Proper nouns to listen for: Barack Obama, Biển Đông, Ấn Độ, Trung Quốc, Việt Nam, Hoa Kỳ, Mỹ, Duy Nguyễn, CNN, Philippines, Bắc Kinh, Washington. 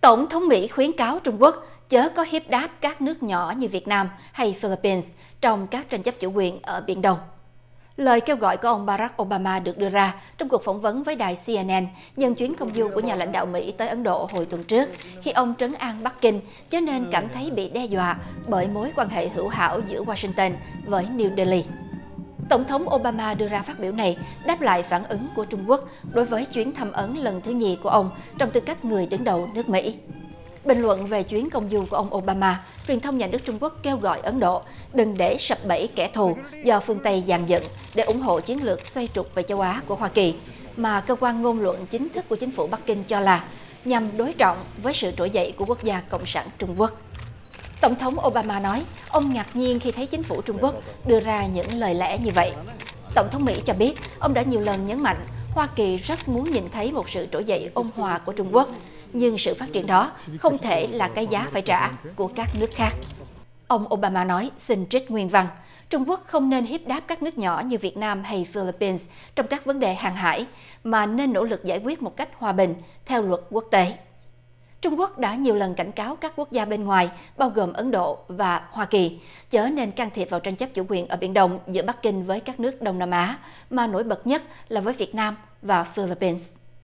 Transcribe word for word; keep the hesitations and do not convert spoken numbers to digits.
Tổng thống Mỹ khuyến cáo Trung Quốc chớ có hiếp đáp các nước nhỏ như Việt Nam hay Philippines trong các tranh chấp chủ quyền ở Biển Đông. Lời kêu gọi của ông Barack Obama được đưa ra trong cuộc phỏng vấn với đài C N N nhân chuyến công du của nhà lãnh đạo Mỹ tới Ấn Độ hồi tuần trước, khi ông trấn an Bắc Kinh chớ nên cảm thấy bị đe dọa bởi mối quan hệ hữu hảo giữa Washington với New Delhi. Tổng thống Obama đưa ra phát biểu này đáp lại phản ứng của Trung Quốc đối với chuyến thăm Ấn lần thứ nhì của ông trong tư cách người đứng đầu nước Mỹ. Bình luận về chuyến công du của ông Obama, truyền thông nhà nước Trung Quốc kêu gọi Ấn Độ đừng để sập bẫy kẻ thù do phương Tây dàn dựng để ủng hộ chiến lược xoay trục về châu Á của Hoa Kỳ, mà cơ quan ngôn luận chính thức của chính phủ Bắc Kinh cho là nhằm đối trọng với sự trỗi dậy của quốc gia Cộng sản Trung Quốc. Tổng thống Obama nói ông ngạc nhiên khi thấy chính phủ Trung Quốc đưa ra những lời lẽ như vậy. Tổng thống Mỹ cho biết ông đã nhiều lần nhấn mạnh Hoa Kỳ rất muốn nhìn thấy một sự trỗi dậy ôn hòa của Trung Quốc, nhưng sự phát triển đó không thể là cái giá phải trả của các nước khác. Ông Obama nói, xin trích nguyên văn, Trung Quốc không nên hiếp đáp các nước nhỏ như Việt Nam hay Philippines trong các vấn đề hàng hải, mà nên nỗ lực giải quyết một cách hòa bình theo luật quốc tế. Trung Quốc đã nhiều lần cảnh cáo các quốc gia bên ngoài, bao gồm Ấn Độ và Hoa Kỳ, chớ nên can thiệp vào tranh chấp chủ quyền ở Biển Đông giữa Bắc Kinh với các nước Đông Nam Á, mà nổi bật nhất là với Việt Nam và Philippines.